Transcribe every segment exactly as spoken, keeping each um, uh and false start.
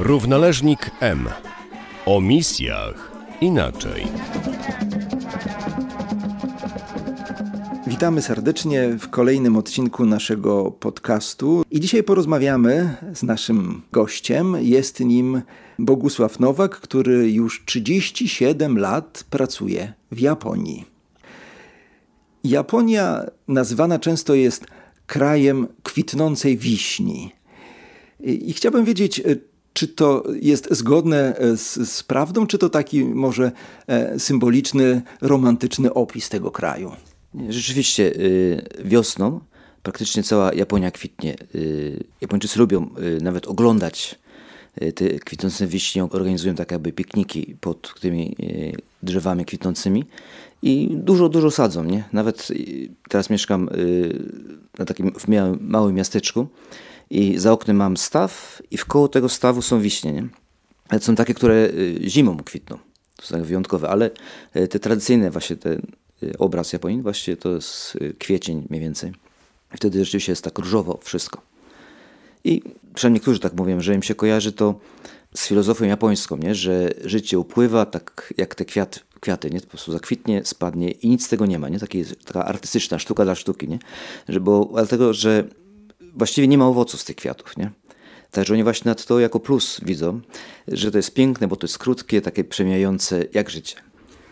Równoleżnik M. O misjach inaczej. Witamy serdecznie w kolejnym odcinku naszego podcastu i dzisiaj porozmawiamy z naszym gościem. Jest nim Bogusław Nowak, który już trzydzieści siedem lat pracuje w Japonii. Japonia nazywana często jest krajem kwitnącej wiśni. I chciałbym wiedzieć, czy to jest zgodne z, z prawdą, czy to taki może symboliczny, romantyczny opis tego kraju? Rzeczywiście wiosną praktycznie cała Japonia kwitnie. Japończycy lubią nawet oglądać te kwitnące wiśnie, organizują tak jakby pikniki pod tymi drzewami kwitnącymi i dużo, dużo sadzą, nie? Nawet teraz mieszkam na takim małym miasteczku i za oknem mam staw i wkoło tego stawu są wiśnie, nie? Ale są takie, które zimą kwitną, to są tak wyjątkowe, ale te tradycyjne właśnie te obraz Japonii, właściwie to jest kwiecień mniej więcej. Wtedy rzeczywiście jest tak różowo wszystko. I przynajmniej niektórzy tak mówią, że im się kojarzy to z filozofią japońską, nie? Że życie upływa tak jak te kwiat, kwiaty, nie? Po prostu zakwitnie, spadnie i nic z tego nie ma. Nie? Taki, taka artystyczna sztuka dla sztuki, nie? Że, bo, dlatego, że właściwie nie ma owoców z tych kwiatów, nie? Także oni właśnie nad to jako plus widzą, że to jest piękne, bo to jest krótkie, takie przemijające jak życie.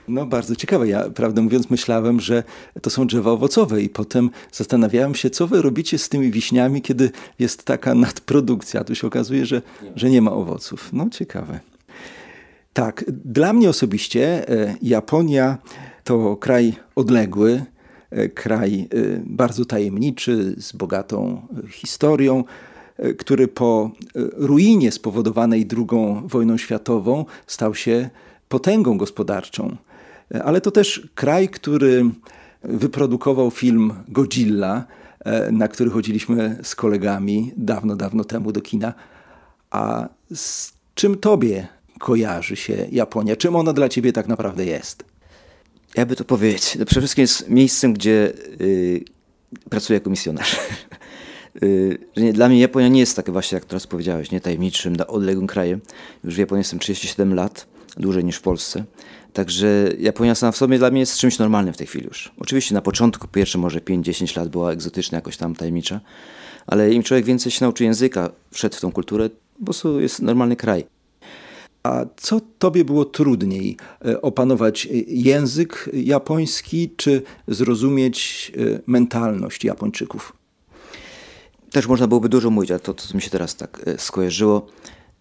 No bardzo ciekawe. Ja prawdę mówiąc myślałem, że to są drzewa owocowe i potem zastanawiałem się, co wy robicie z tymi wiśniami, kiedy jest taka nadprodukcja. A tu się okazuje, że nie, że nie ma owoców. No ciekawe. Tak, dla mnie osobiście Japonia to kraj odległy, kraj bardzo tajemniczy, z bogatą historią, który po ruinie spowodowanej drugą wojną światową stał się potęgą gospodarczą, ale to też kraj, który wyprodukował film Godzilla, na który chodziliśmy z kolegami dawno, dawno temu do kina. A z czym tobie kojarzy się Japonia? Czym ona dla ciebie tak naprawdę jest? Ja by to powiedzieć. To przede wszystkim jest miejscem, gdzie yy, pracuję jako misjonarz. Że dla mnie Japonia nie jest tak właśnie, jak teraz powiedziałeś, nie tajemniczym, odległym krajem. Już w Japonii jestem trzydzieści siedem lat, dłużej niż w Polsce. Także Japonia sama w sobie dla mnie jest czymś normalnym w tej chwili już. Oczywiście na początku, pierwsze może pięć do dziesięciu lat była egzotyczna, jakoś tam tajemnicza, ale im człowiek więcej się nauczy języka, wszedł w tą kulturę, po prostu jest normalny kraj. A co tobie było trudniej? Opanować język japoński, czy zrozumieć mentalność Japończyków? Też można byłoby dużo mówić, ale to, co mi się teraz tak skojarzyło,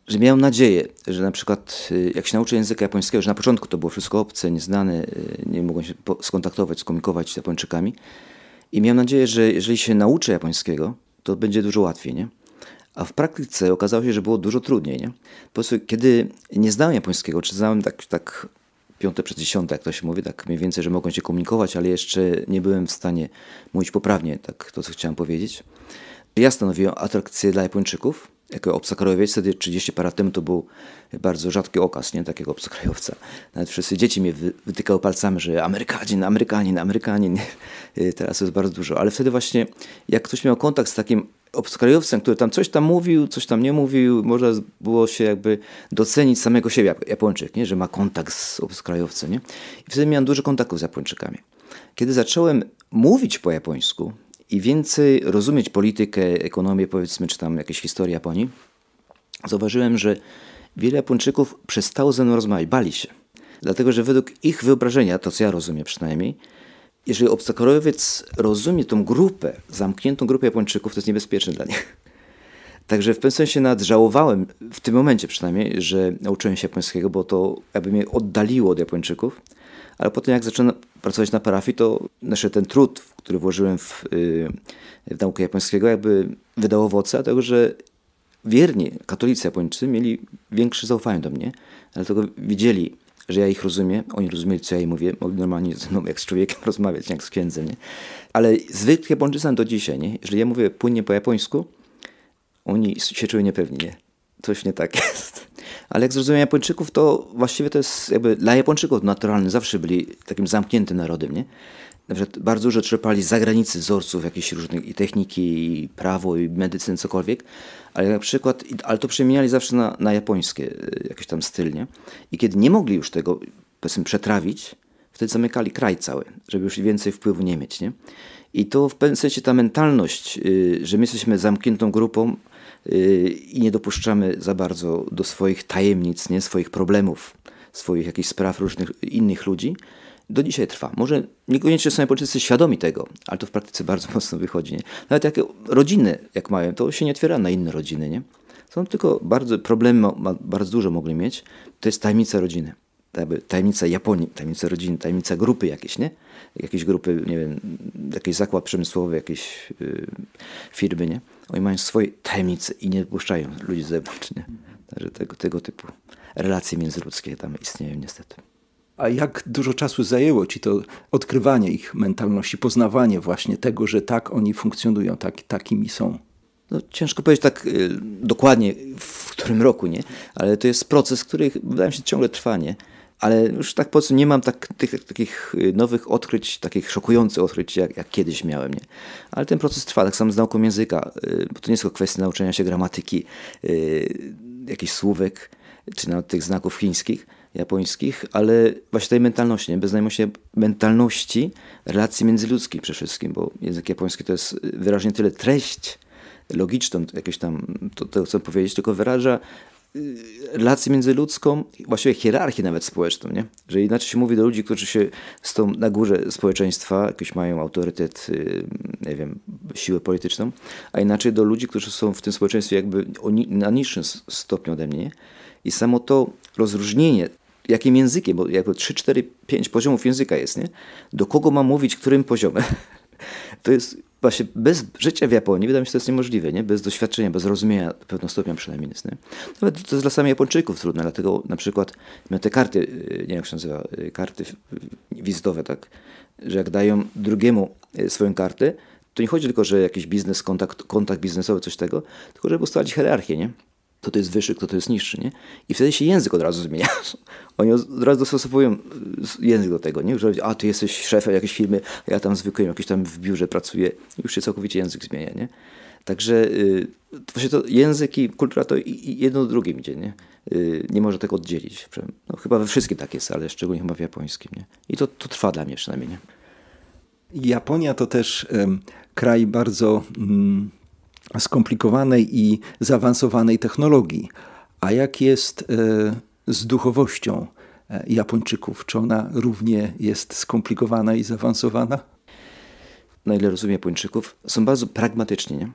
że miałem nadzieję, że na przykład jak się nauczę języka japońskiego, że na początku to było wszystko obce, nieznane, nie mogłem się skontaktować, skomunikować z Japończykami i miałem nadzieję, że jeżeli się nauczę japońskiego, to będzie dużo łatwiej, nie? A w praktyce okazało się, że było dużo trudniej, nie? Po prostu kiedy nie znałem japońskiego, czy znałem tak, tak piąte przez dziesiąte, jak to się mówi, tak mniej więcej, że mogłem się komunikować, ale jeszcze nie byłem w stanie mówić poprawnie tak to, co chciałem powiedzieć. Ja stanowiłem atrakcję dla Japończyków, jako obcokrajowiec, wtedy trzydzieści parę lat temu to był bardzo rzadki okaz, nie, takiego obcokrajowca. Nawet wszyscy dzieci mnie wytykały palcami, że Amerykanin, Amerykanin, Amerykanin. Teraz jest bardzo dużo, ale wtedy właśnie jak ktoś miał kontakt z takim obcokrajowcem, który tam coś tam mówił, coś tam nie mówił, można było się jakby docenić samego siebie, Japończyk, nie, że ma kontakt z obcokrajowcem, nie? I wtedy miałem dużo kontaktów z Japończykami. Kiedy zacząłem mówić po japońsku, i więcej rozumieć politykę, ekonomię, powiedzmy, czy tam jakieś historie Japonii, zauważyłem, że wiele Japończyków przestało ze mną rozmawiać, bali się. Dlatego, że według ich wyobrażenia, to co ja rozumiem przynajmniej, jeżeli obcokrajowiec rozumie tą grupę, zamkniętą grupę Japończyków, to jest niebezpieczne dla nich. Także w pewnym sensie nadżałowałem, w tym momencie przynajmniej, że nauczyłem się japońskiego, bo to jakby mnie oddaliło od Japończyków. Ale potem jak zacząłem pracować na parafii, to znaczy ten trud, który włożyłem w, w naukę japońskiego, jakby wydał owoce, dlatego że wierni katolicy Japończycy mieli większe zaufanie do mnie, dlatego wiedzieli, że ja ich rozumiem, oni rozumieli, co ja im mówię, mogli normalnie ze mną jak z człowiekiem rozmawiać, jak z księdzem, nie? Ale zwykle Japończycy do dzisiaj, nie? Jeżeli ja mówię płynnie po japońsku, oni się czują niepewni, nie? Coś nie tak jest. Ale jak zrozumiałem Japończyków, to właściwie to jest jakby dla Japończyków naturalne, zawsze byli takim zamkniętym narodem, nie? na przykład bardzo dużo czerpali z zagranicy wzorców jakichś różnych i techniki, i prawo, i medycyny, cokolwiek, ale na przykład, ale to przemieniali zawsze na, na japońskie jakieś tam styl, nie? I kiedy nie mogli już tego, powiedzmy, przetrawić, wtedy zamykali kraj cały, żeby już więcej wpływu nie mieć, nie? I to w pewnym sensie ta mentalność, że my jesteśmy zamkniętą grupą i nie dopuszczamy za bardzo do swoich tajemnic, nie? Swoich problemów, swoich jakichś spraw różnych innych ludzi, do dzisiaj trwa. Może niekoniecznie są Japończycy świadomi tego, ale to w praktyce bardzo mocno wychodzi, nie? Nawet jakie rodziny, jak mają, to się nie otwiera na inne rodziny, nie? Są tylko bardzo, problemy bardzo dużo mogli mieć. To jest tajemnica rodziny. Tajemnica Japonii, tajemnica rodziny, tajemnica grupy jakieś, nie? Jakieś grupy, nie wiem, jakiś zakład przemysłowy, jakieś yy, firmy, nie? Oni mają swoje tajemnice i nie dopuszczają ludzi z zewnątrz, nie? Także tego, tego typu relacje międzyludzkie tam istnieją niestety. A jak dużo czasu zajęło ci to odkrywanie ich mentalności, poznawanie właśnie tego, że tak oni funkcjonują, tak, takimi są? No, ciężko powiedzieć tak y, dokładnie w którym roku, nie? Ale to jest proces, który wydaje mi się ciągle trwa, nie? Ale już tak po prostu nie mam tak, tych, takich nowych odkryć, takich szokujących odkryć, jak, jak kiedyś miałem, nie? Ale ten proces trwa, tak samo z nauką języka, y, bo to nie jest tylko kwestia nauczenia się gramatyki, y, jakichś słówek, czy nawet tych znaków chińskich, japońskich, ale właśnie tej mentalności, nie? Bez znajomości mentalności, relacji międzyludzkiej przede wszystkim, bo język japoński to jest wyraźnie tyle treść logiczną, jakieś tam, to, to chcę powiedzieć, tylko wyraża relację międzyludzką, właściwie hierarchię nawet społeczną, nie? Że inaczej się mówi do ludzi, którzy się są na górze społeczeństwa, jakieś mają autorytet, nie wiem, siłę polityczną, a inaczej do ludzi, którzy są w tym społeczeństwie jakby na niższym stopniu ode mnie, nie? I samo to rozróżnienie, jakim językiem, bo jakby trzy, cztery, pięć poziomów języka jest, nie? Do kogo mam mówić, którym poziomem? To jest właśnie bez życia w Japonii, wydaje mi się, to jest niemożliwe, nie? Bez doświadczenia, bez rozumienia, do pewnego stopnia przynajmniej jest, nie? Nawet to jest dla samych Japończyków trudne, dlatego na przykład miałem te karty, nie wiem jak się nazywa, karty wizytowe, tak, że jak dają drugiemu swoją kartę, to nie chodzi tylko, że jakiś biznes, kontakt, kontakt biznesowy, coś tego, tylko żeby ustalić hierarchię, nie? Kto to jest wyższy, kto to jest niższy, nie? I wtedy się język od razu zmienia. Oni od razu dostosowują język do tego, nie? Że a, ty jesteś szefem jakiejś firmy, a ja tam zwykłym jakiś tam w biurze pracuję. Już się całkowicie język zmienia, nie? Także yy, właśnie to język i kultura to i, i jedno do drugim idzie, nie? Yy, nie może tego oddzielić. No, chyba we wszystkim tak jest, ale szczególnie chyba w japońskim, nie? I to, to trwa dla mnie przynajmniej, nie? Japonia to też ym, kraj bardzo... Mm... skomplikowanej i zaawansowanej technologii. A jak jest z duchowością Japończyków? Czy ona równie jest skomplikowana i zaawansowana? Na ile rozumiem Japończyków, są bardzo pragmatyczni, nie?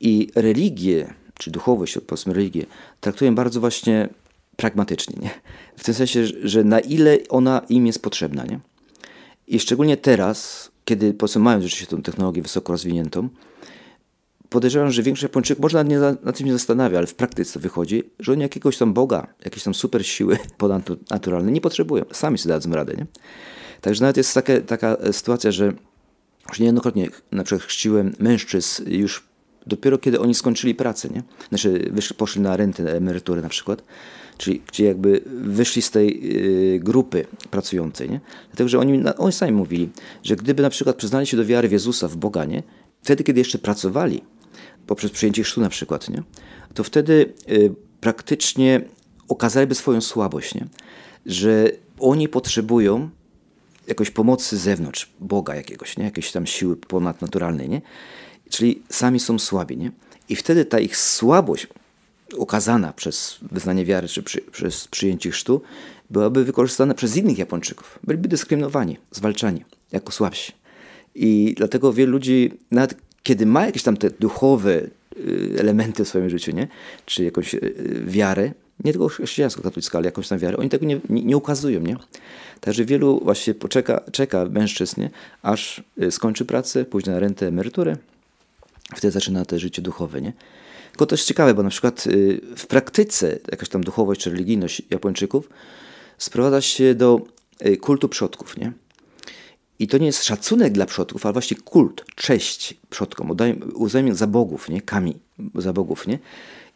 I religię, czy duchowość, powiedzmy religię, traktują bardzo właśnie pragmatycznie, nie? W tym sensie, że na ile ona im jest potrzebna, nie? I szczególnie teraz, kiedy po co mają rzeczywiście tą technologię wysoko rozwiniętą, podejrzewam, że większość Japończyków, może nawet nie, nad tym nie zastanawia, ale w praktyce wychodzi, że oni jakiegoś tam Boga, jakieś tam super siły ponadnaturalne nie potrzebują. Sami sobie dadzą radę, nie? Także nawet jest takie, taka sytuacja, że już niejednokrotnie na przykład chrzciłem mężczyzn już dopiero kiedy oni skończyli pracę, nie? Znaczy wyszli, poszli na rentę, na emeryturę na przykład, czyli gdzie jakby wyszli z tej y, grupy pracującej, nie? Dlatego, że oni, oni sami mówili, że gdyby na przykład przyznali się do wiary w Jezusa, w Boga, nie? Wtedy, kiedy jeszcze pracowali, poprzez przyjęcie chrztu na przykład, nie? To wtedy y, praktycznie okazaliby swoją słabość, nie? Że oni potrzebują jakiejś pomocy z zewnątrz, Boga jakiegoś, nie? Jakiejś tam siły ponadnaturalnej, nie? Czyli sami są słabi, nie? I wtedy ta ich słabość okazana przez wyznanie wiary czy przy, przez przyjęcie chrztu byłaby wykorzystana przez innych Japończyków. Byliby dyskryminowani, zwalczani jako słabsi. I dlatego wielu ludzi, nawet kiedy ma jakieś tam te duchowe elementy w swoim życiu, nie? Czy jakąś wiarę, nie tylko chrześcijańsko-katolicką, ale jakąś tam wiarę, oni tego nie, nie, nie ukazują, nie? Także wielu właśnie poczeka, czeka mężczyzn, nie? Aż skończy pracę, pójdzie na rentę, emeryturę, wtedy zaczyna te życie duchowe, nie? Tylko to jest ciekawe, bo na przykład w praktyce jakaś tam duchowość czy religijność Japończyków sprowadza się do kultu przodków, nie? I to nie jest szacunek dla przodków, ale właśnie kult, cześć przodkom, uznają za bogów, nie? Kami, za bogów, nie?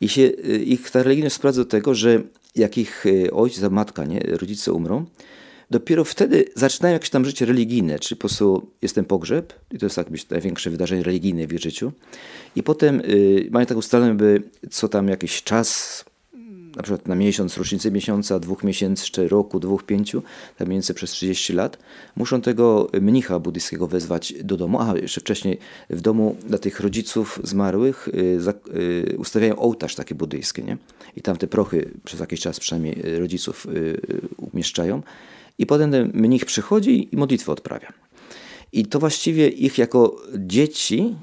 I się, ich ta religijność sprawdza do tego, że jak ich ojciec, matka, nie? Rodzice umrą, Dopiero wtedy zaczynają jakieś tam życie religijne, czyli po prostu jest ten pogrzeb i to jest jakieś największe wydarzenie religijne w ich życiu. I potem y, mają tak ustalone, by co tam jakiś czas, na przykład na miesiąc, rocznicę miesiąca, dwóch miesięcy, czy roku, dwóch, pięciu, tak mniej więcej przez trzydzieści lat, muszą tego mnicha buddyjskiego wezwać do domu. Aha, jeszcze wcześniej w domu dla tych rodziców zmarłych y, y, ustawiają ołtarz taki buddyjski, nie? I tam te prochy przez jakiś czas przynajmniej rodziców y, y, umieszczają. I potem ten mnich przychodzi i modlitwę odprawia. I to właściwie ich jako dzieci,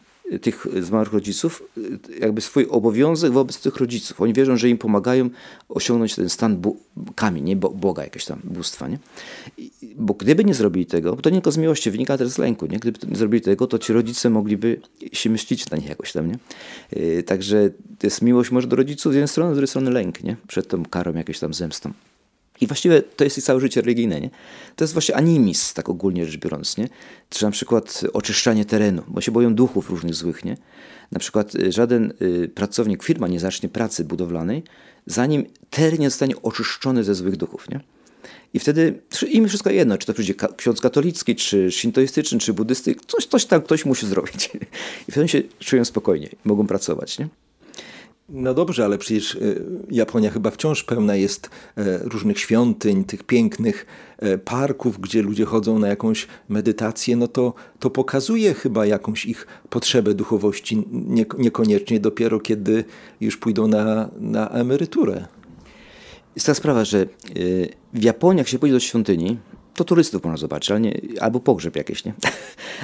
tych zmarłych rodziców, jakby swój obowiązek wobec tych rodziców. Oni wierzą, że im pomagają osiągnąć ten stan kamień, nie? Bo Boga, jakieś tam bóstwa. Nie? I, bo gdyby nie zrobili tego, bo to nie tylko z miłości wynika, też z lęku. Nie? Gdyby nie zrobili tego, to ci rodzice mogliby się myślić na nich jakoś tam. Nie? Yy, także to jest miłość może do rodziców z jednej strony, z drugiej strony lęk, nie? Przed tą karą, jakąś tam zemstą. I właściwie to jest ich całe życie religijne. Nie? To jest właśnie animizm, tak ogólnie rzecz biorąc. Nie? Czy na przykład oczyszczanie terenu, bo się boją duchów różnych złych. Nie? Na przykład żaden pracownik, firma nie zacznie pracy budowlanej, zanim teren nie zostanie oczyszczony ze złych duchów. Nie? I wtedy im wszystko jedno, czy to przyjdzie ksiądz katolicki, czy shintoistyczny, czy buddysty, coś, coś tam ktoś musi zrobić. I wtedy się czują spokojnie, mogą pracować. Nie? No dobrze, ale przecież Japonia chyba wciąż pełna jest różnych świątyń, tych pięknych parków, gdzie ludzie chodzą na jakąś medytację, no to, to pokazuje chyba jakąś ich potrzebę duchowości, nie, niekoniecznie dopiero kiedy już pójdą na, na emeryturę. Jest ta sprawa, że w Japonii jak się pójdzie do świątyni, to turystów można zobaczyć, ale nie, albo pogrzeb jakieś, nie?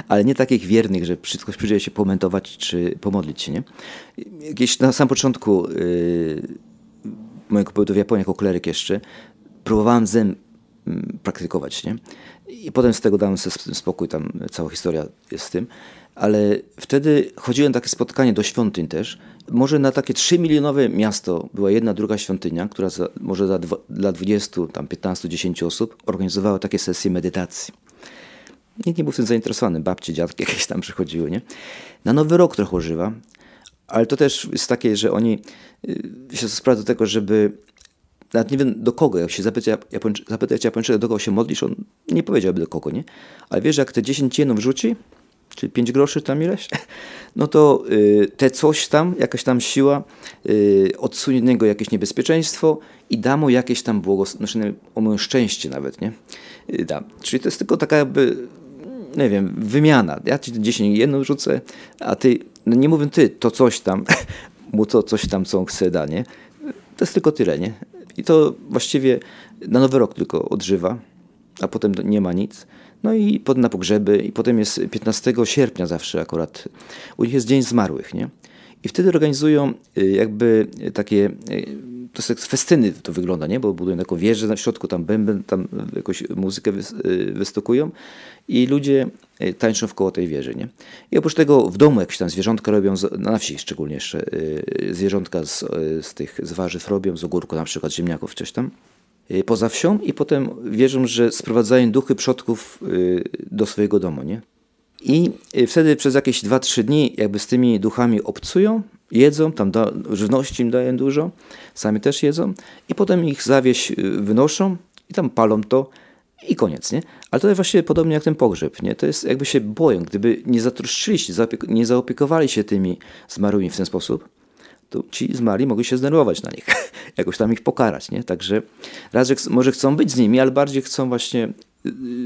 Ale nie takich wiernych, że wszystko przyjdzie się komentować czy pomodlić się. Nie? Jakieś na samym początku yy, mojego pobytu w Japonii jako kleryk jeszcze próbowałem zen praktykować. Nie? I potem z tego dałem sobie spokój, tam cała historia jest z tym. Ale wtedy chodziłem na takie spotkanie do świątyń też. Może na takie trzymilionowe miasto była jedna, druga świątynia, która za, może za dwa, dla dwudziestu, tam piętnastu, dziesięciu osób organizowała takie sesje medytacji. Nikt nie był w tym zainteresowany. Babcie, dziadki jakieś tam przychodziły. Nie? Na Nowy Rok trochę używa, ale to też jest takie, że oni się sprawdzają do tego, żeby... Nawet nie wiem do kogo, jak się zapyta, Japończy, zapytać Japończyka, do kogo się modlisz, on nie powiedziałby do kogo, nie? Ale wiesz, jak te dziesięć jenów wrzuci, czyli pięć groszy tam ileś, no to y, te coś tam, jakaś tam siła y, odsunie od niego jakieś niebezpieczeństwo i da mu jakieś tam błogosławieństwo, o moje szczęście nawet, nie? Y, da. Czyli to jest tylko taka jakby, nie wiem, wymiana. Ja ci dziesięć jenów rzucę, a ty, no nie mówię ty, to coś tam, mu to coś tam, co on chce da, nie? To jest tylko tyle, nie? I to właściwie na Nowy Rok tylko odżywa, a potem nie ma nic. No i potem na pogrzeby, i potem jest piętnastego sierpnia zawsze akurat. U nich jest Dzień Zmarłych, nie? I wtedy organizują jakby takie, to jest festyny to wygląda, nie? Bo budują taką wieżę na środku, tam bęben, tam jakąś muzykę wystukują i ludzie tańczą wkoło tej wieży, nie? I oprócz tego w domu jakieś tam zwierzątka robią, na wsi szczególnie jeszcze, zwierzątka z, z tych z warzyw robią, z ogórku na przykład, ziemniaków, coś tam, poza wsią i potem wierzą, że sprowadzają duchy przodków do swojego domu, nie? I wtedy przez jakieś dwa, trzy dni jakby z tymi duchami obcują, jedzą, tam da, żywności im dają dużo, sami też jedzą i potem ich zawieść wynoszą i tam palą to i koniec, nie? Ale to jest właśnie podobnie jak ten pogrzeb, nie? To jest jakby się boją, gdyby nie zatroszczyli się, nie zaopiekowali się tymi zmarłymi w ten sposób, to ci zmarli mogli się zdenerwować na nich, jakoś tam ich pokarać, nie? Także raz, że może chcą być z nimi, ale bardziej chcą właśnie,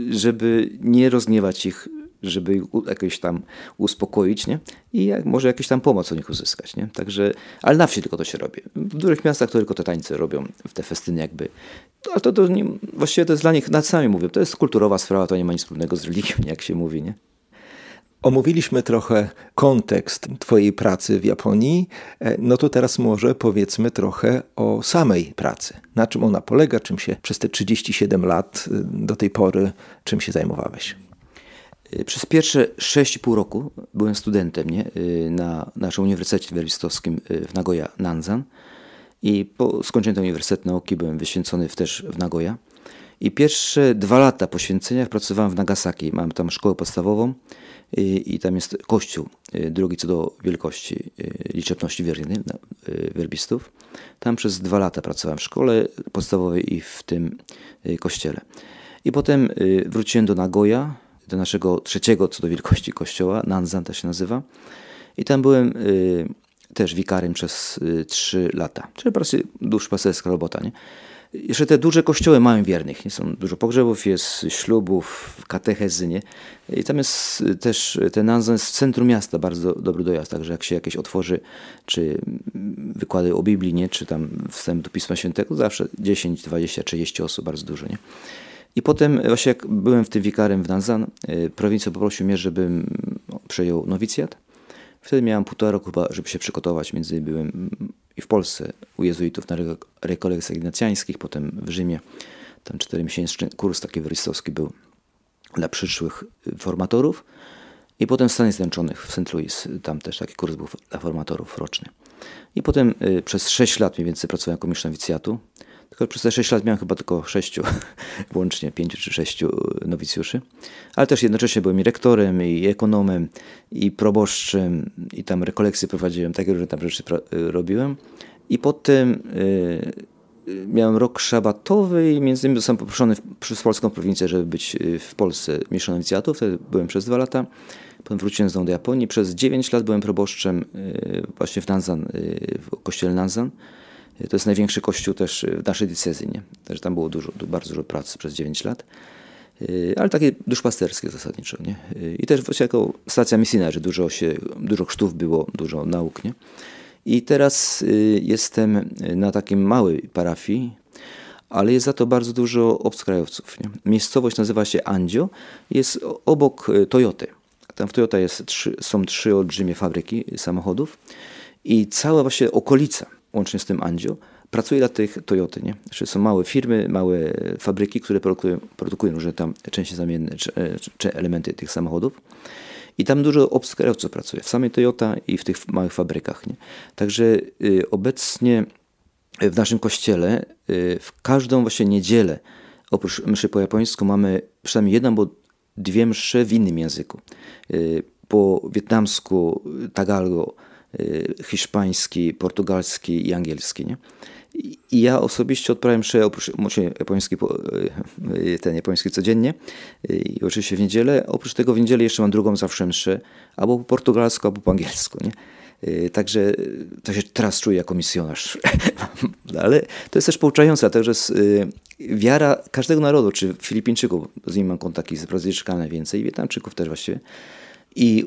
żeby nie rozgniewać ich, żeby jakoś tam uspokoić, nie? I jak, może jakieś tam pomoc od nich uzyskać, nie? Także, ale na wsi tylko to się robi. W dużych miastach to tylko te tańce robią, w te festyny jakby. Ale to, to nie, właściwie to jest dla nich, nad sami mówię, to jest kulturowa sprawa, to nie ma nic wspólnego z religią, jak się mówi, nie? Omówiliśmy trochę kontekst twojej pracy w Japonii, no to teraz może powiedzmy trochę o samej pracy. Na czym ona polega, czym się przez te trzydzieści siedem lat do tej pory, czym się zajmowałeś? Przez pierwsze sześć i pół roku byłem studentem, nie? Na naszym uniwersytecie werbistowskim w Nagoya, Nanzan. I po skończeniu Uniwersytetu Nauki byłem wyświęcony też w Nagoya. I pierwsze dwa lata po święceniach pracowałem w Nagasaki. Mam tam szkołę podstawową i, i tam jest kościół drugi co do wielkości, liczebności wiernych, werbistów. Tam przez dwa lata pracowałem w szkole podstawowej i w tym kościele. I potem wróciłem do Nagoya, do naszego trzeciego co do wielkości kościoła, Nanzan to się nazywa. I tam byłem też wikarym przez trzy lata. Czyli po prostu duszpasterska robota, nie? Jeszcze te duże kościoły mają wiernych. Nie? Są dużo pogrzebów, jest ślubów, katechezy, nie? I tam jest też ten Nanzan jest w centrum miasta, bardzo dobry dojazd. Także jak się jakieś otworzy, czy wykłady o Biblii, nie? Czy tam wstęp do Pisma Świętego, zawsze dziesięć, dwadzieścia, trzydzieści osób, bardzo dużo, nie? I potem właśnie jak byłem w tym wikarem w Nanzan, prowincja poprosił mnie, żebym przejął nowicjat. Wtedy miałem półtora roku chyba, żeby się przygotować. Między innymi byłem i w Polsce u jezuitów na rekolekcjach ignacjańskich, potem w Rzymie. Tam czteromiesięczny kurs taki wyrystowski był dla przyszłych formatorów. I potem w Stanach Zjednoczonych, w Saint Louis, tam też taki kurs był dla formatorów roczny. I potem y, przez sześć lat mniej więcej pracowałem jako mistrz nowicjatu. Tylko przez te sześć lat miałem chyba tylko sześciu, łącznie pięciu czy sześciu nowicjuszy. Ale też jednocześnie byłem i rektorem, i ekonomem, i proboszczem, i tam rekolekcje prowadziłem, takie różne tam rzeczy robiłem. I potem y, miałem rok szabatowy i między innymi zostałem poproszony w, przez polską prowincję, żeby być w Polsce mistrzem nowicjatu. Wtedy byłem przez dwa lata. Potem wróciłem znowu do Japonii. Przez dziewięć lat byłem proboszczem y, właśnie w Nanzan, y, w kościele Nanzan. To jest największy kościół też w naszej diecezji, nie? Także tam było dużo, bardzo dużo pracy przez dziewięć lat. Ale takie duszpasterskie zasadniczo, nie? I też właśnie jako stacja misyjna, że dużo się, dużo chrztów było, dużo nauk, nie? I teraz jestem na takiej małej parafii, ale jest za to bardzo dużo obcokrajowców, nie? Miejscowość nazywa się Andio, jest obok Toyoty. Tam w Toyota jest trzy, są trzy olbrzymie fabryki samochodów i cała właśnie okolica, łącznie z tym Andio, pracuje dla tych Toyoty, nie? Czyli są małe firmy, małe fabryki, które produkują, produkują różne tam części zamienne, czy, czy elementy tych samochodów. I tam dużo obcokrajowców pracuje, w samej Toyota i w tych małych fabrykach, nie? Także y, obecnie w naszym kościele y, w każdą właśnie niedzielę, oprócz mszy po japońsku, mamy przynajmniej jedną, bo dwie msze w innym języku. Y, po wietnamsku, tagalgo, hiszpański, portugalski i angielski, nie? I ja osobiście odprawiam mszę, oprócz japoński, ten japoński codziennie i oczywiście w niedzielę. Oprócz tego w niedzielę jeszcze mam drugą zawsze mszę, albo po portugalsku, albo po angielsku, nie? Także to się teraz czuję jako misjonarz. Ale to jest też pouczające, także jest wiara każdego narodu, czy Filipińczyków, z nimi mam kontakty, z Brazylijczykami najwięcej, i Wietnamczyków też właściwie. I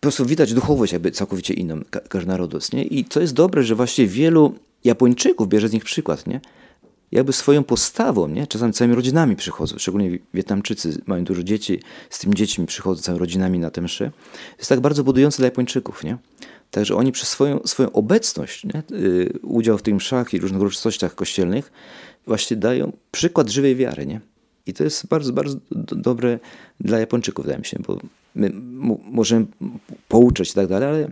po prostu widać duchowość jakby całkowicie inną każdego narodu, nie? I co jest dobre, że właśnie wielu Japończyków bierze z nich przykład, nie? Jakby swoją postawą, nie? Czasami całymi rodzinami przychodzą, szczególnie Wietnamczycy mają dużo dzieci, z tymi dziećmi przychodzą całymi rodzinami na te mszy. Jest tak bardzo budujące dla Japończyków, nie? Także oni przez swoją, swoją obecność, nie? Udział w tych mszach i różnych uroczystościach kościelnych właśnie dają przykład żywej wiary, nie? I to jest bardzo, bardzo dobre dla Japończyków, wydaje mi się, bo my możemy pouczać i tak dalej, ale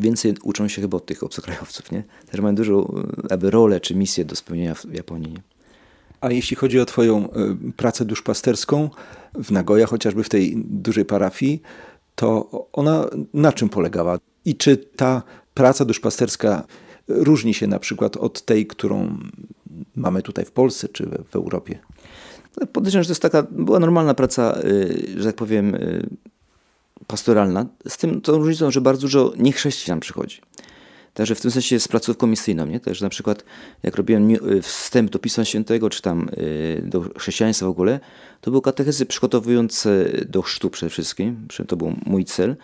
więcej uczą się chyba od tych obcokrajowców, nie? Też mają dużą aby rolę czy misję do spełnienia w Japonii, nie? A jeśli chodzi o twoją pracę duszpasterską w Nagoya, chociażby w tej dużej parafii, to ona na czym polegała? I czy ta praca duszpasterska różni się na przykład od tej, którą mamy tutaj w Polsce czy w Europie? Podejrzewam, że to jest taka, była normalna praca, że tak powiem, pastoralna, z tym tą różnicą, że bardzo dużo niechrześcijan przychodzi. Także w tym sensie jest placówką misyjną, nie? Też na przykład jak robiłem wstęp do Pisma Świętego, czy tam do chrześcijaństwa w ogóle, to były katechezy przygotowujące do chrztu przede wszystkim, to był mój cel,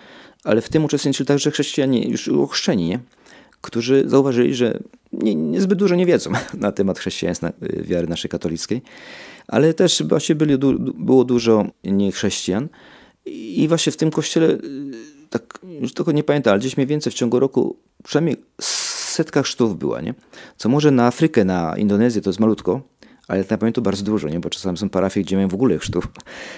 ale w tym uczestniczyli także chrześcijanie już ochrzczeni, nie? Którzy zauważyli, że nie, niezbyt dużo nie wiedzą na temat chrześcijaństwa, wiary naszej katolickiej, ale też właśnie byli, było dużo niechrześcijan i właśnie w tym kościele, tak już tylko nie pamiętam, ale gdzieś mniej więcej w ciągu roku przynajmniej setka chrztów była, nie? Co może na Afrykę, na Indonezję to jest malutko, ale na pamięć to bardzo dużo, nie? Bo czasami są parafie, gdzie mają w ogóle chrztów,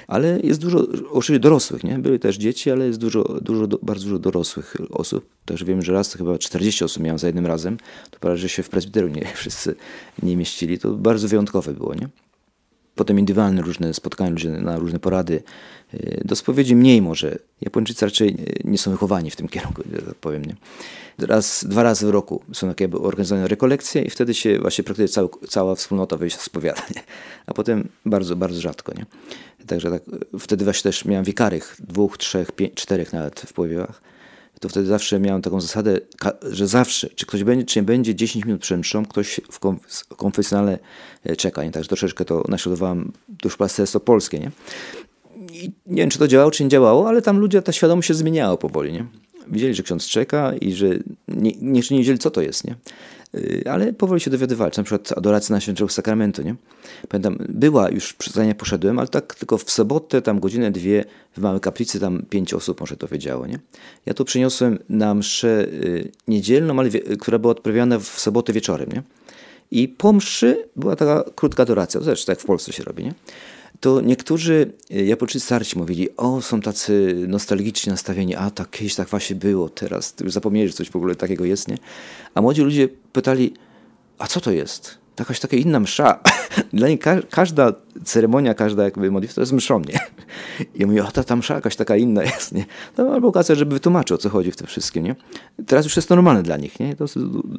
ale jest dużo, oczywiście dorosłych, nie? Były też dzieci, ale jest dużo, dużo, bardzo dużo dorosłych osób. Też wiem, że raz chyba czterdzieści osób miałem za jednym razem, to prawie, że się w prezbiteru nie wszyscy nie mieścili, to bardzo wyjątkowe było, nie? potem indywidualne różne spotkania, ludzie na różne porady. Do spowiedzi mniej może. Japończycy raczej nie są wychowani w tym kierunku, tak powiem. Nie? Raz, dwa razy w roku są takie organizowane rekolekcje i wtedy się właśnie praktycznie cała, cała wspólnota wyjść spowiada. Nie? A potem bardzo, bardzo rzadko. Nie? Także tak, wtedy właśnie też miałem wikarych, dwóch, trzech, pięć, czterech nawet w pływach. To wtedy zawsze miałem taką zasadę, że zawsze, czy ktoś będzie, czy nie będzie, dziesięć minut przed mszą, ktoś w konfesjonale czeka. Nie? Także troszeczkę to naśladowałem już pasterstwo polskie. Nie? I nie wiem, czy to działało, czy nie działało, ale tam ludzie, ta świadomość się zmieniała powoli. Nie? Widzieli, że ksiądz czeka i że nie, nie, nie wiedzieli, co to jest. Nie? Ale powoli się dowiadywali. Na przykład adoracja na Świętego Sakramentu. Nie? Pamiętam, była już, zanim poszedłem, ale tak tylko w sobotę, tam godzinę, dwie w małej kaplicy, tam pięć osób może to wiedziało. Nie? Ja to przyniosłem na mszę niedzielną, ale która była odprawiana w sobotę wieczorem. Nie? I po mszy była taka krótka adoracja. To też tak w Polsce się robi. Nie? To niektórzy Japończycy starsi mówili, o, są tacy nostalgicznie nastawieni, a tak kiedyś tak właśnie było, teraz już zapomnieli, że coś w ogóle takiego jest, nie? A młodzi ludzie pytali, a co to jest? Jakaś taka inna msza. Dla nich ka każda ceremonia, każda jakby modlitwa to jest mszą, nie? I mówię, a ta, ta msza jakaś taka inna jest, nie? No, albo okazja, żeby wytłumaczył, o co chodzi w tym wszystkim, nie? Teraz już jest normalne dla nich, nie? To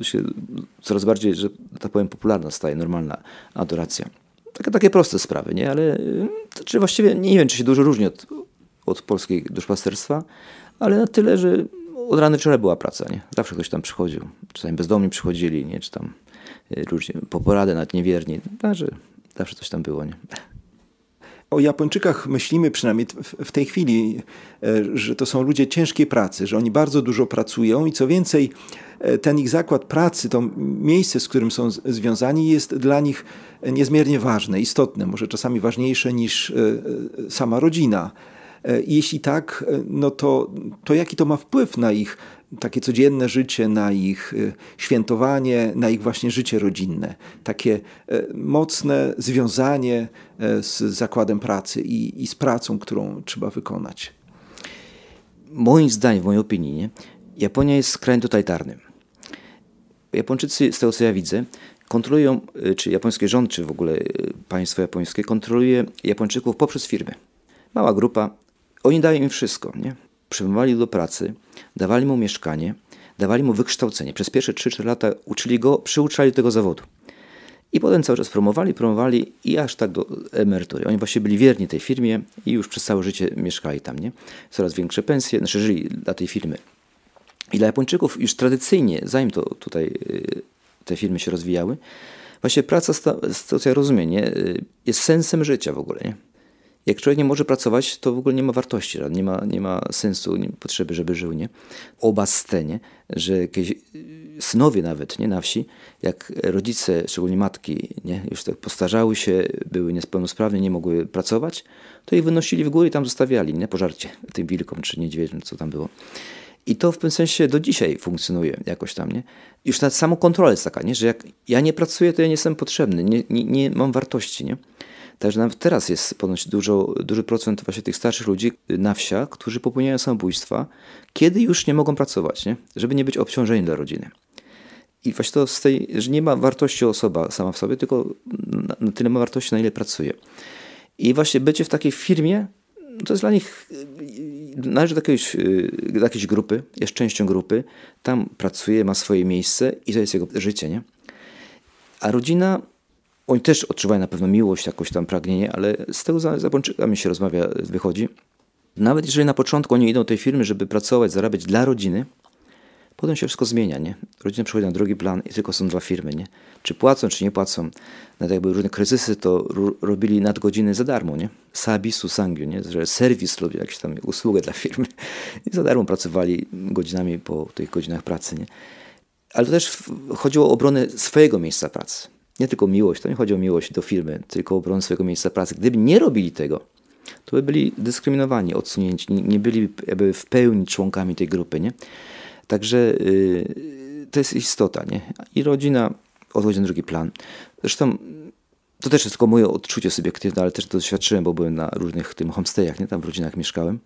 się coraz bardziej, że tak powiem, popularna staje, normalna adoracja. Takie, takie proste sprawy, nie? Ale znaczy właściwie nie wiem, czy się dużo różni od, od polskiej duszpasterstwa, ale na tyle, że od rana do wieczora była praca, nie? Zawsze ktoś tam przychodził. Czasami bezdomni przychodzili, nie? Czy tam różnie, po poradę nawet niewierni. Także zawsze coś tam było, nie? O Japończykach myślimy przynajmniej w tej chwili, że to są ludzie ciężkiej pracy, że oni bardzo dużo pracują i co więcej, ten ich zakład pracy, to miejsce, z którym są związani, jest dla nich niezmiernie ważne, istotne, może czasami ważniejsze niż sama rodzina. I jeśli tak, no to, to jaki to ma wpływ na ich takie codzienne życie, na ich świętowanie, na ich właśnie życie rodzinne. Takie mocne związanie z zakładem pracy i, i z pracą, którą trzeba wykonać. Moim zdaniem, w mojej opinii, nie? Japonia jest krajem totalitarnym. Japończycy, z tego co ja widzę, kontrolują, czy japoński rząd, czy w ogóle państwo japońskie kontroluje Japończyków poprzez firmy. Mała grupa, oni dają im wszystko, nie? Przyjmowali do pracy, dawali mu mieszkanie, dawali mu wykształcenie. Przez pierwsze trzy, cztery lata uczyli go, przyuczali tego zawodu. I potem cały czas promowali, promowali i aż tak do emerytury. Oni właśnie byli wierni tej firmie i już przez całe życie mieszkali tam, nie? Coraz większe pensje, znaczy żyli dla tej firmy. I dla Japończyków już tradycyjnie, zanim to tutaj te firmy się rozwijały, właśnie praca, z tego co ja rozumiem, nie? Jest sensem życia w ogóle, nie? Jak człowiek nie może pracować, to w ogóle nie ma wartości, nie ma, nie ma sensu, nie ma potrzeby, żeby żył, nie? Oba scenie, że jakieś synowie nawet, nie, na wsi, jak rodzice, szczególnie matki, nie, już tak postarzały się, były niepełnosprawne, nie mogły pracować, to ich wynosili w górę i tam zostawiali, nie, pożarcie tym wilkom czy niedźwiedziom, co tam było. I to w tym sensie do dzisiaj funkcjonuje jakoś tam, nie? Już nawet samokontrola jest taka, nie? Że jak ja nie pracuję, to ja nie jestem potrzebny, nie, nie, nie mam wartości, nie? Także nawet teraz jest ponoć dużo, duży procent właśnie tych starszych ludzi na wsiach, którzy popełniają samobójstwa, kiedy już nie mogą pracować, nie? Żeby nie być obciążeniem dla rodziny. I właśnie to z tej, że nie ma wartości osoba sama w sobie, tylko na, na tyle ma wartości, na ile pracuje. I właśnie bycie w takiej firmie, to jest dla nich, należy do jakiejś, do jakiejś grupy, jest częścią grupy, tam pracuje, ma swoje miejsce i to jest jego życie, nie? A rodzina... Oni też odczuwają na pewno miłość, jakoś tam pragnienie, ale z tego z Japończykami się rozmawia, wychodzi. Nawet jeżeli na początku oni idą do tej firmy, żeby pracować, zarabiać dla rodziny, potem się wszystko zmienia, nie? Rodzina przechodzi na drugi plan i tylko są dwa firmy, nie? Czy płacą, czy nie płacą. Nawet jakby różne kryzysy, to robili nadgodziny za darmo, nie? Sabisu sangiu, nie? Że serwis lub jakieś tam usługę dla firmy. I za darmo pracowali godzinami po tych godzinach pracy, nie? Ale to też chodziło o obronę swojego miejsca pracy. Nie tylko miłość, to nie chodzi o miłość do firmy, tylko o obronę swojego miejsca pracy. Gdyby nie robili tego, to by byli dyskryminowani, odsunięci, nie byli jakby w pełni członkami tej grupy, nie? Także yy, to jest istota, nie? I rodzina odchodzi na drugi plan. Zresztą to też jest tylko moje odczucie subiektywne, ale też to doświadczyłem, bo byłem na różnych tym homestayach, nie? Tam w rodzinach mieszkałem.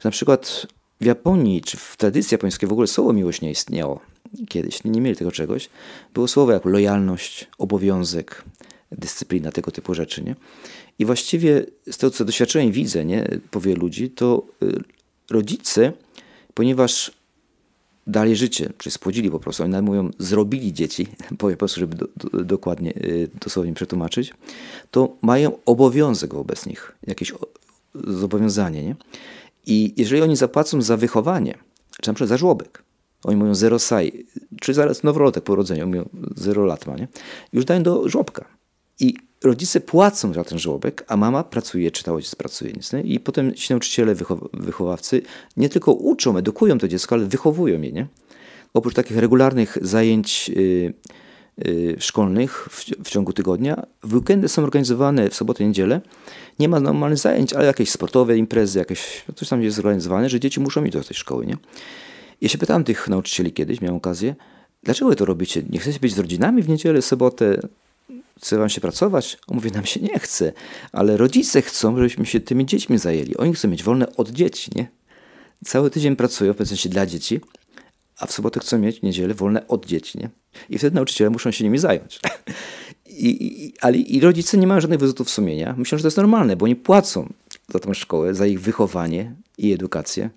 Że na przykład w Japonii, czy w tradycji japońskiej w ogóle słowo miłość nie istniało. Kiedyś nie mieli tego czegoś. Było słowo jak lojalność, obowiązek, dyscyplina, tego typu rzeczy. Nie? I właściwie z tego, co doświadczyłem, widzę, nie, po wielu ludzi, to rodzice, ponieważ dali życie, czy spłodzili po prostu, oni nam mówią, zrobili dzieci, powiem po prostu, żeby do, do, dokładnie, dosłownie przetłumaczyć, to mają obowiązek wobec nich, jakieś zobowiązanie. Nie? I jeżeli oni zapłacą za wychowanie, czy na przykład za żłobek, oni mówią zero sai, czy zaraz noworotek po urodzeniu, mówią zero lat ma, nie? Już dają do żłobka. I rodzice płacą za ten żłobek, a mama pracuje, czy ta ojciec pracuje. Nic, nie? I potem ci nauczyciele, wychowawcy nie tylko uczą, edukują to dziecko, ale wychowują je. Nie? Oprócz takich regularnych zajęć yy, yy, szkolnych w, w ciągu tygodnia, w weekendy są organizowane, w sobotę, niedzielę. Nie ma normalnych zajęć, ale jakieś sportowe imprezy, jakieś, coś tam jest zorganizowane, że dzieci muszą iść do tej szkoły. Nie? Ja się pytałem tych nauczycieli kiedyś, miałem okazję, dlaczego wy to robicie? Nie chcecie być z rodzinami w niedzielę, sobotę? Chce wam się pracować? Mówię, nam się nie chce, ale rodzice chcą, żebyśmy się tymi dziećmi zajęli. Oni chcą mieć wolne od dzieci, nie? Cały tydzień pracują, w pewnym sensie dla dzieci, a w sobotę chcą mieć, w niedzielę, wolne od dzieci, nie? I wtedy nauczyciele muszą się nimi zająć. I, i, ale i rodzice nie mają żadnych wyrzutów sumienia. Myślą, że to jest normalne, bo oni płacą za tę szkołę, za ich wychowanie i edukację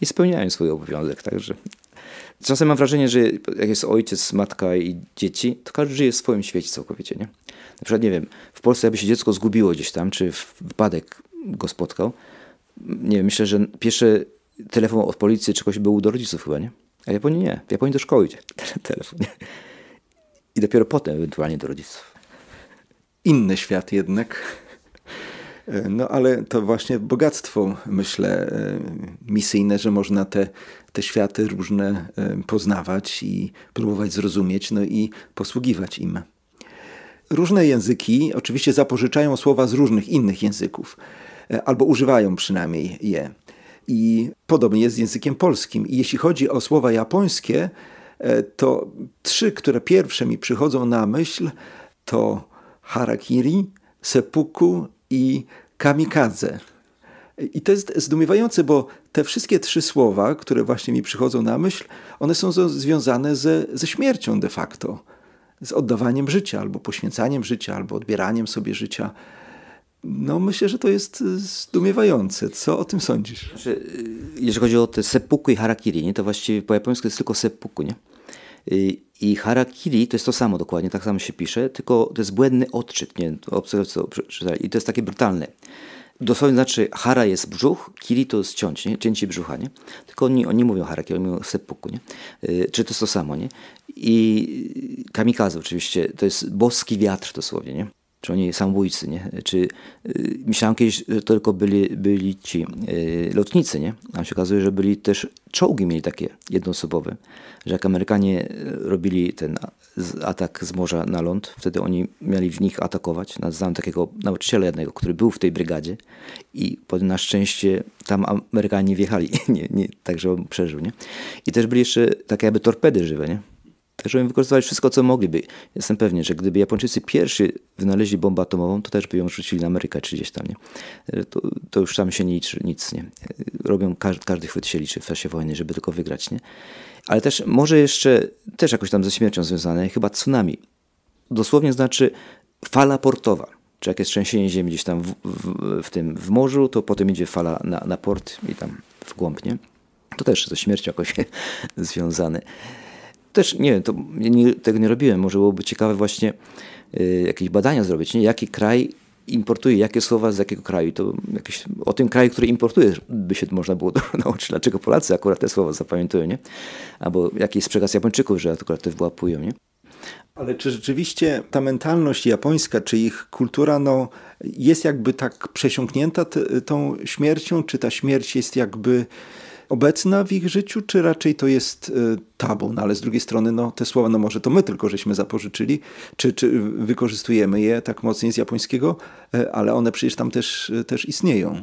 i spełniają swój obowiązek, także... Czasem mam wrażenie, że jak jest ojciec, matka i dzieci, to każdy żyje w swoim świecie całkowicie, nie? Na przykład, nie wiem, w Polsce jakby się dziecko zgubiło gdzieś tam, czy wypadek go spotkał, nie wiem, myślę, że pierwszy telefon od policji czy kogoś był do rodziców chyba, nie? A w Japonii nie. W Japonii do szkoły idzie telefon, nie? I dopiero potem ewentualnie do rodziców. Inny świat jednak. No ale to właśnie bogactwo, myślę, misyjne, że można te, te światy różne poznawać i próbować zrozumieć, no i posługiwać im. Różne języki oczywiście zapożyczają słowa z różnych innych języków, albo używają przynajmniej je. I podobnie jest z językiem polskim. I jeśli chodzi o słowa japońskie, to trzy, które pierwsze mi przychodzą na myśl, to harakiri, seppuku i kamikadze. I to jest zdumiewające, bo te wszystkie trzy słowa, które właśnie mi przychodzą na myśl, one są związane ze, ze śmiercią de facto, z oddawaniem życia, albo poświęcaniem życia, albo odbieraniem sobie życia. No myślę, że to jest zdumiewające. Co o tym sądzisz? Znaczy, jeżeli chodzi o te seppuku i harakiri, nie, to właściwie po japońsku jest tylko seppuku, nie? I harakiri to jest to samo dokładnie, tak samo się pisze, tylko to jest błędny odczyt, nie? I to jest takie brutalne. Dosłownie znaczy hara jest brzuch, kiri to jest ciąć, nie? Cięcie brzucha, nie? Tylko oni, oni mówią harakiri, oni mówią seppuku, nie? Czy to jest to samo, nie? I kamikaze oczywiście, to jest boski wiatr dosłownie, nie? Czy oni samobójcy, nie? Czy y, myślałem kiedyś, że to tylko byli, byli ci y, lotnicy, nie? A się okazuje, że byli też czołgi, mieli takie jednoosobowe, że jak Amerykanie robili ten atak z morza na ląd, wtedy oni mieli w nich atakować. Znam takiego nauczyciela jednego, który był w tej brygadzie i na szczęście tam Amerykanie wjechali, nie, nie, także on przeżył, nie? I też byli jeszcze takie jakby torpedy żywe, nie? Także oni wykorzystywali wszystko, co mogliby. Jestem pewien, że gdyby Japończycy pierwsi wynaleźli bombę atomową, to też by ją rzucili na Amerykę czy gdzieś tam, nie? To, to już tam się nie liczy nic, nie? Robią, każdy, każdy chwyt się liczy w czasie wojny, żeby tylko wygrać, nie? Ale też może jeszcze, też jakoś tam ze śmiercią związane, chyba tsunami. Dosłownie znaczy fala portowa. Czy jak jest trzęsienie ziemi gdzieś tam w, w, w tym w morzu, to potem idzie fala na, na port i tam w głąb, nie? To też ze śmiercią jakoś związane. Też nie wiem, to nie, tego nie robiłem. Może byłoby ciekawe właśnie y, jakieś badania zrobić, nie? Jaki kraj importuje, jakie słowa z jakiego kraju. To jakieś, o tym kraju, który importuje, by się można było nauczyć, dlaczego Polacy akurat te słowa zapamiętują, nie? Albo jaki jest przekaz Japończyków, że akurat te wyłapują, nie? Ale czy rzeczywiście ta mentalność japońska, czy ich kultura, no, jest jakby tak przesiąknięta t, tą śmiercią? Czy ta śmierć jest jakby obecna w ich życiu, czy raczej to jest tabu? No ale z drugiej strony, no te słowa, no może to my tylko żeśmy zapożyczyli, czy, czy wykorzystujemy je tak mocnie z japońskiego, ale one przecież tam też, też istnieją.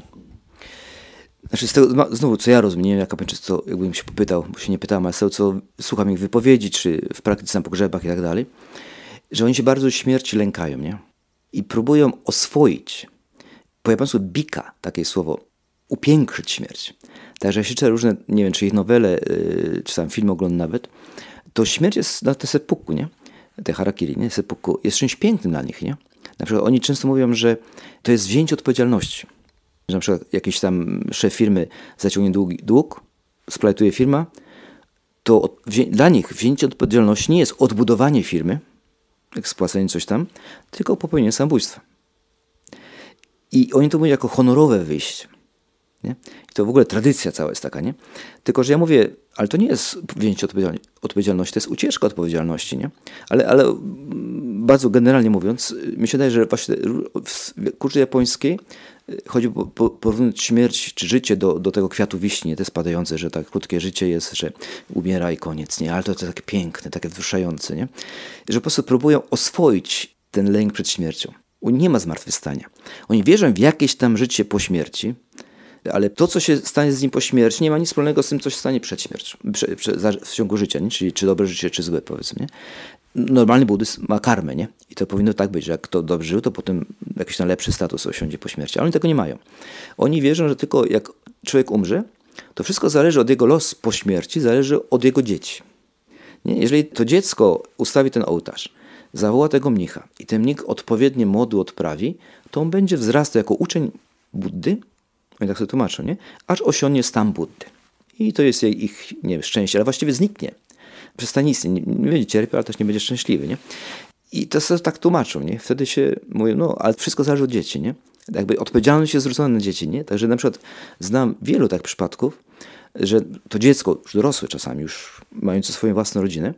Znaczy z tego, znowu, co ja rozumiem, nie wiem, jak Japończycy, to jakbym się popytał, bo się nie pytałem, ale z tego, co słucham ich wypowiedzi, czy w praktyce na pogrzebach i tak dalej, że oni się bardzo śmierci lękają, nie? I próbują oswoić, po japońsku bika, takie słowo, upiększyć śmierć. Także jeśli czyta różne, nie wiem, czy ich nowele, yy, czy tam film ogląda nawet, to śmierć jest na te seppuku, nie? te harakiri, nie? Seppuku, jest czymś pięknym dla nich, nie? Na przykład oni często mówią, że to jest wzięcie odpowiedzialności. Że na przykład jakiś tam szef firmy zaciągnie dług, dług splajtuje firma, to dla nich wzięcie odpowiedzialności nie jest odbudowanie firmy, jak spłacenie coś tam, tylko popełnienie samobójstwa. I oni to mówią jako honorowe wyjście. Nie? I to w ogóle tradycja cała jest taka, nie? Tylko że ja mówię, ale to nie jest wzięcie odpowiedzialności, to jest ucieczka odpowiedzialności, nie? Ale, ale bardzo generalnie mówiąc, mi się wydaje, że właśnie w kulturze japońskiej chodzi o porównać śmierć czy życie do, do tego kwiatu wiśni, to jest padające, że tak krótkie życie jest, że umiera i koniec, nie? Ale to, to jest takie piękne, takie wzruszające, nie? Że po prostu próbują oswoić ten lęk przed śmiercią. Nie ma zmartwychwstania. Oni wierzą w jakieś tam życie po śmierci, ale to, co się stanie z nim po śmierci, nie ma nic wspólnego z tym, co się stanie przed śmiercią, prze, prze, w ciągu życia, nie? Czyli czy dobre życie, czy złe, powiedzmy. Nie? Normalny buddyzm ma karmę, nie? I to powinno tak być, że jak kto dobrze żył, to potem jakiś tam lepszy status osiądzie po śmierci. Ale oni tego nie mają. Oni wierzą, że tylko jak człowiek umrze, to wszystko zależy od jego los po śmierci, zależy od jego dzieci. Nie? Jeżeli to dziecko ustawi ten ołtarz, zawoła tego mnicha i ten mnich odpowiednie modu odprawi, to on będzie wzrastał jako uczeń Buddy, oni tak sobie tłumaczą, nie? Aż osiągnie stan Buddy. I to jest ich, nie wiem, szczęście, ale właściwie zniknie. Przestanie istnieć, nie, nie będzie cierpiał, ale też nie będzie szczęśliwy, nie? I to sobie tak tłumaczą, nie? Wtedy się mówią, no, ale wszystko zależy od dzieci, nie? Jakby odpowiedzialność jest zwrócona na dzieci, nie? Także na przykład znam wielu tak przypadków, że to dziecko, już dorosłe czasami, już mające swoją własną rodzinę,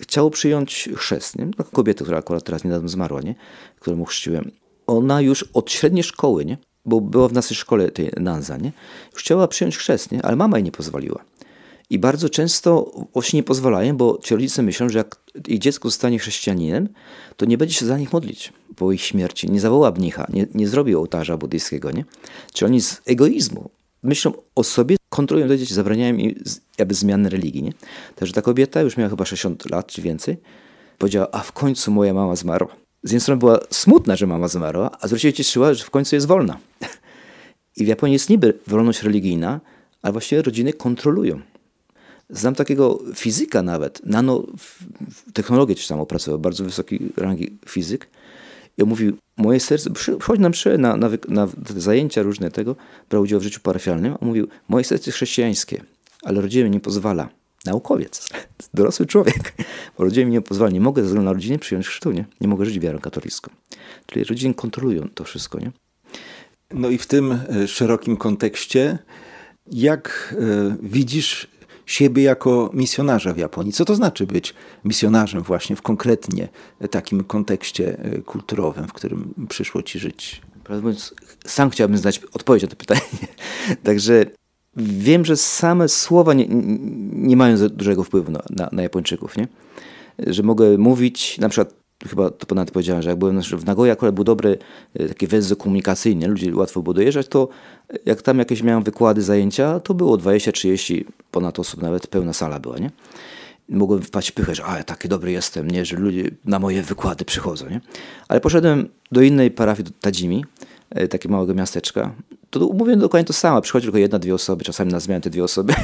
chciało przyjąć chrzest, nie? No, kobietę, która akurat teraz niedawno zmarła, nie? Którą chrzciłem. Ona już od średniej szkoły, nie? Bo była w naszej szkole tej Nanzan, nie? Już chciała przyjąć chrzest, nie? Ale mama jej nie pozwoliła. I bardzo często właśnie nie pozwalają, bo ci rodzice myślą, że jak ich dziecko zostanie chrześcijaninem, to nie będzie się za nich modlić po ich śmierci. Nie zawoła mnicha, nie, nie zrobi ołtarza buddyjskiego, nie? Czyli oni z egoizmu myślą o sobie, kontrolują do dzieci, zabraniają im jakby zmiany religii, nie? Także ta kobieta już miała chyba sześćdziesiąt lat czy więcej. Powiedziała, a w końcu moja mama zmarła. Z jednej strony była smutna, że mama zmarła, a z drugiej cieszyła, że w końcu jest wolna. I w Japonii jest niby wolność religijna, ale właściwie rodziny kontrolują. Znam takiego fizyka nawet, nanotechnologię gdzieś tam opracował, bardzo wysoki rangi fizyk. I on mówił, moje serce, przychodź na mszę, na, na, na zajęcia różne tego, brał udział w życiu parafialnym. On mówił, moje serce jest chrześcijańskie, ale rodzina mi nie pozwala. Naukowiec, dorosły człowiek, bo rodzina mi nie pozwala, nie mogę ze względu na rodzinę przyjąć chrztu, nie? Nie mogę żyć wiarą katolicką. Czyli rodziny kontrolują to wszystko, nie? No i w tym szerokim kontekście, jak widzisz siebie jako misjonarza w Japonii? Co to znaczy być misjonarzem właśnie w konkretnie takim kontekście kulturowym, w którym przyszło ci żyć? Prawdę mówiąc, sam chciałbym znać odpowiedź na to pytanie. Także wiem, że same słowa nie, nie mają za dużego wpływu na, na Japończyków, nie? Że mogę mówić, na przykład chyba to ponad powiedziałem, że jak byłem w Nagoya, akurat był dobry taki węzeł komunikacyjny, ludzie łatwo było dojeżdżać, to jak tam jakieś miałem wykłady, zajęcia, to było dwadzieścia trzydzieści ponad osób, nawet pełna sala była, nie? Mogłem wpaść w pychę, że a, ja taki dobry jestem, nie? Że ludzie na moje wykłady przychodzą, nie? Ale poszedłem do innej parafii, do Tajimi, takie małego miasteczka, to mówię dokładnie to samo. Przychodzi tylko jedna, dwie osoby, czasami na zmianę te dwie osoby,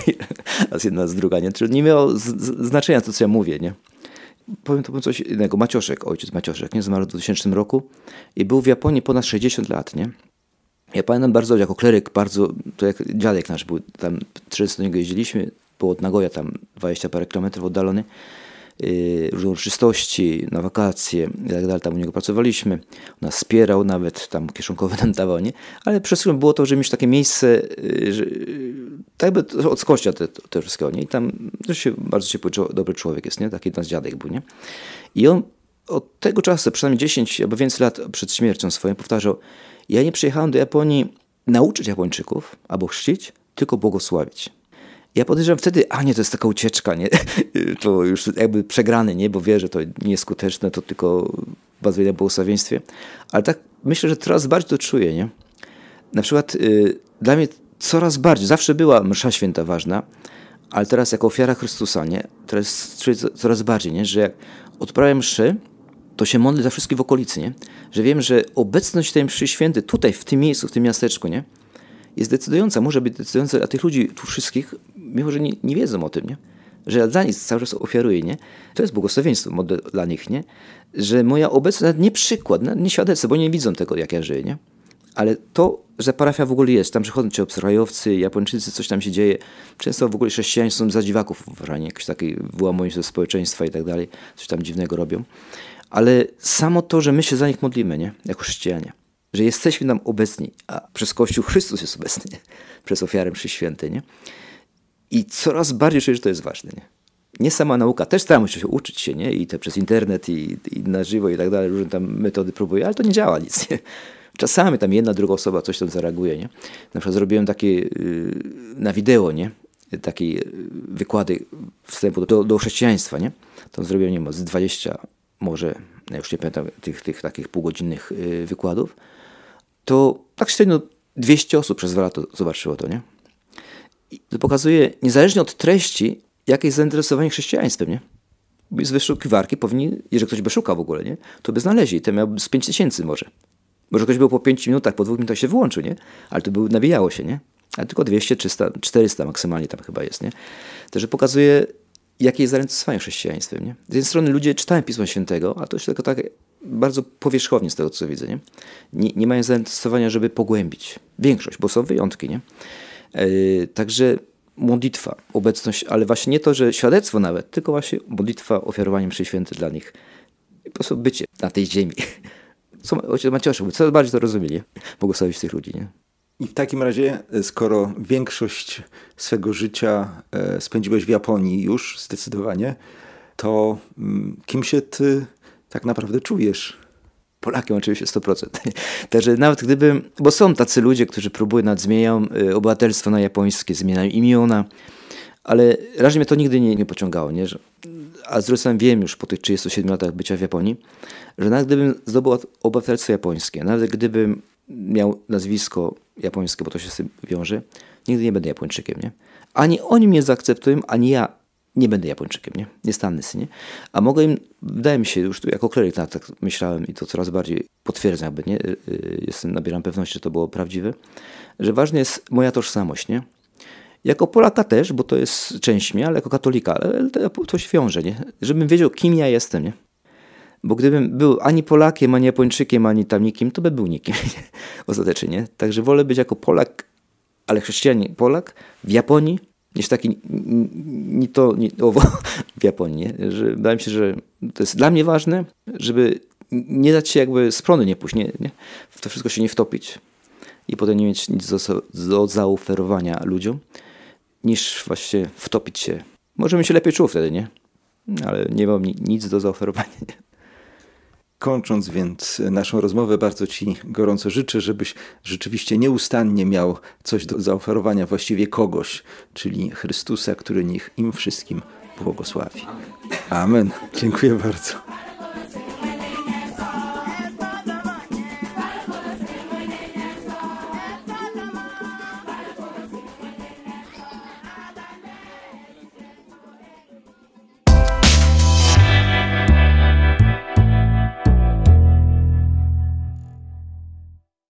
raz jedna, z druga, nie? Czyli nie miało znaczenia to, co ja mówię, nie? Powiem to coś innego. Macioszek, ojciec Macioszek, nie? Zmarł w dwutysięcznym roku i był w Japonii ponad sześćdziesiąt lat, nie? Ja pamiętam bardzo, jako kleryk, bardzo, to jak dziadek nasz był, tam często do niego jeździliśmy, było od Nagoya tam dwadzieścia parę kilometrów oddalony, yy, różne uroczystości, na wakacje i tak dalej, tam u niego pracowaliśmy, nas wspierał nawet, tam kieszonkowe nam dawał, nie? Ale przez chwilę było to, że mieć takie miejsce, yy, że, tak jakby od kościa te, te wszystkiego, nie? I tam się, bardzo się dobry człowiek jest, nie? Taki nas dziadek był, nie? I on od tego czasu, przynajmniej dziesięć albo więcej lat przed śmiercią swoją powtarzał, ja nie przyjechałem do Japonii nauczyć Japończyków albo chrzcić, tylko błogosławić. Ja podejrzewam wtedy, a nie, to jest taka ucieczka, nie? To już jakby przegrany, nie? Bo wie, że to nieskuteczne, to tylko bazuje na błogosławieństwie. Ale tak myślę, że coraz bardziej to czuję, nie? Na przykład yy, dla mnie coraz bardziej, zawsze była msza święta ważna, ale teraz jako ofiara Chrystusa, nie? Teraz czuję coraz bardziej, nie? Że jak odprawiam mszy, to się modlę za wszystkich w okolicy, nie? Że wiem, że obecność tej mszy świętej tutaj, w tym miejscu, w tym miasteczku, nie? Jest decydująca, może być decydująca dla tych ludzi, tu wszystkich, mimo że nie, nie wiedzą o tym, nie? że dla nich cały czas ofiaruję, nie? To jest błogosławieństwo model dla nich, nie? Że moja obecność, nawet nie przykład, nawet nie świadectwo, bo nie widzą tego, jak ja żyję, nie? Ale to, że parafia w ogóle jest, tam przychodzą ci obcokrajowcy, Japończycy, coś tam się dzieje. Często w ogóle chrześcijanie są za dziwaków uważani, jakiś taki wyłamują się ze społeczeństwa i tak dalej, coś tam dziwnego robią. Ale samo to, że my się za nich modlimy, nie? Jako chrześcijanie. Że jesteśmy tam obecni, a przez Kościół Chrystus jest obecny, nie? Przez ofiarę mszy świętej, nie? I coraz bardziej czuję, że to jest ważne, nie? Nie sama nauka, też staramy się uczyć się, nie? I to przez internet, i, i na żywo, i tak dalej, różne tam metody próbuję, ale to nie działa nic, nie? Czasami tam jedna, druga osoba coś tam zareaguje, nie? Na przykład zrobiłem takie na wideo, nie? Takie wykłady wstępu do, do chrześcijaństwa, nie? Tam zrobiłem, nie wiem, z dwudziestu może, ja już nie pamiętam, tych, tych takich półgodzinnych wykładów. To tak średnio dwieście osób przez dwa lata zobaczyło to, nie? I to pokazuje, niezależnie od treści, jakie jest zainteresowanie chrześcijaństwem, nie? Z wyszukiwarki powinni, jeżeli ktoś by szukał w ogóle, nie? To by znaleźli, to miałby z pięć tysięcy może. Może ktoś był po pięciu minutach, po dwóch minutach się wyłączył, nie? Ale to był, nabijało się, nie? Ale tylko dwieście, trzysta, czterysta maksymalnie tam chyba jest, nie? Także pokazuje, jakie jest zainteresowanie chrześcijaństwem, nie? Z jednej strony ludzie czytają Pismo Świętego, a to jest tylko tak bardzo powierzchownie z tego, co widzę, nie? Nie, nie mają zainteresowania, żeby pogłębić większość, bo są wyjątki, nie? Yy, także modlitwa, obecność, ale właśnie nie to, że świadectwo nawet, tylko właśnie modlitwa, ofiarowanie mszy świętej dla nich. I po prostu bycie na tej ziemi. Co, ojciec Macioszu, coraz bardziej to rozumieli, błogosławić tych ludzi, nie? I w takim razie, skoro większość swego życia spędziłeś w Japonii już zdecydowanie, to kim się ty tak naprawdę czujesz? Polakiem oczywiście sto procent. Także nawet gdybym, bo są tacy ludzie, którzy próbują, nawet zmieniają obywatelstwo na japońskie, zmieniają imiona, ale raczej mnie to nigdy nie, nie pociągało, nie? Że, a zresztą wiem już po tych trzydziestu siedmiu latach bycia w Japonii, że nawet gdybym zdobył obywatelstwo japońskie, nawet gdybym miał nazwisko japońskie, bo to się z tym wiąże, nigdy nie będę Japończykiem, nie? Ani oni mnie zaakceptują, ani ja nie będę Japończykiem, nie? Nie stanę się, nie? A mogę im, wydaje mi się, już tu jako kleryk tak myślałem i to coraz bardziej potwierdzam, jakby, nie? Jestem, nabieram pewności, że to było prawdziwe, że ważna jest moja tożsamość, nie? Jako Polaka też, bo to jest część mnie, ale jako katolika, ale to się wiąże, nie? Żebym wiedział, kim ja jestem, nie? Bo gdybym był ani Polakiem, ani Japończykiem, ani tam nikim, to by był nikim, nie? Ostatecznie, nie? Także wolę być jako Polak, ale chrześcijanin Polak w Japonii, niż taki ni to, ni owo w Japonii, nie? Że wydaje mi się, że to jest dla mnie ważne, żeby nie dać się jakby z prądu nie pójść, nie? Nie? W to wszystko się nie wtopić i potem nie mieć nic do, do zaoferowania ludziom, niż właśnie wtopić się. Może bym się lepiej czuł wtedy, nie? Ale nie mam ni nic do zaoferowania, nie? Kończąc więc naszą rozmowę, bardzo ci gorąco życzę, żebyś rzeczywiście nieustannie miał coś do zaoferowania właściwie kogoś, czyli Chrystusa, który niech im wszystkim błogosławi. Amen. Dziękuję bardzo.